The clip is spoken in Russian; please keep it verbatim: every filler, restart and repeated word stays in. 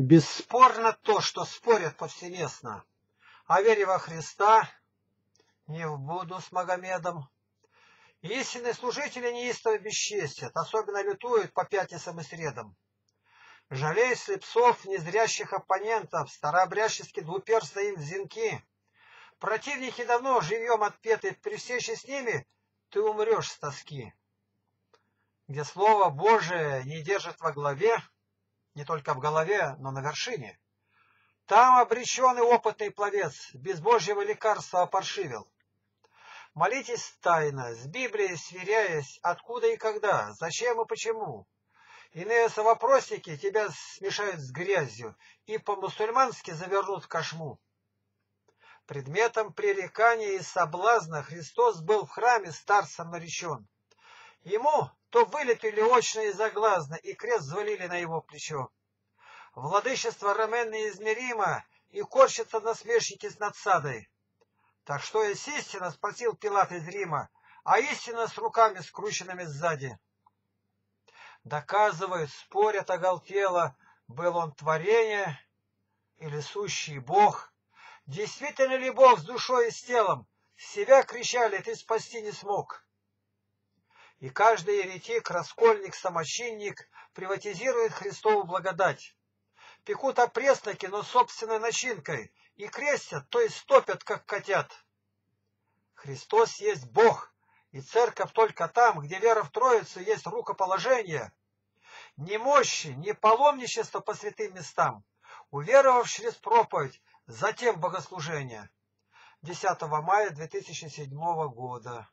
Бесспорно то, что спорят повсеместно о вере во Христа, не в Будду с Магомедом. Истинные служители неистово бесчестят, особенно лютуют по пятницам и средам. Жалея слепцов, незрящих оппонентов, старообрядчески двуперстно им в зенки. Противники давно живьем отпеты, при встрече с ними ты умрешь с тоски. Где Слово Божие не держит во главе, не только в голове, но на вершине, там обреченный опытный пловец без Божьего лекарства опаршивел. Молитесь тайно, с Библией сверяясь, откуда и когда, зачем и почему. Иные совопросники тебя смешают с грязью и по-мусульмански завернут в кошму. Предметом пререкания и соблазна Христос был в храме старцем наречен. Ему то вылепили очно и заглазно, и крест взвалили на его плечо. Владычество Ромен неизмеримо, и корчатся насмешники с надсадой. Так что есть истина, спросил Пилат из Рима, а истина с руками скрученными сзади. Доказывают, спорят оголтело, был он творение или сущий Бог. Действительно ли Бог с душой и с телом? Себя кричали, ты спасти не смог. И каждый еретик, раскольник, самочинник приватизирует Христову благодать. Пекут опресноки, но собственной начинкой, и крестят, то есть топят, как котят. Христос есть Бог, и церковь только там, где вера в Троицу есть рукоположение. Ни мощи, ни паломничество по святым местам, уверовав через проповедь, затем богослужение. десятого мая две тысячи седьмого года.